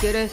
get it?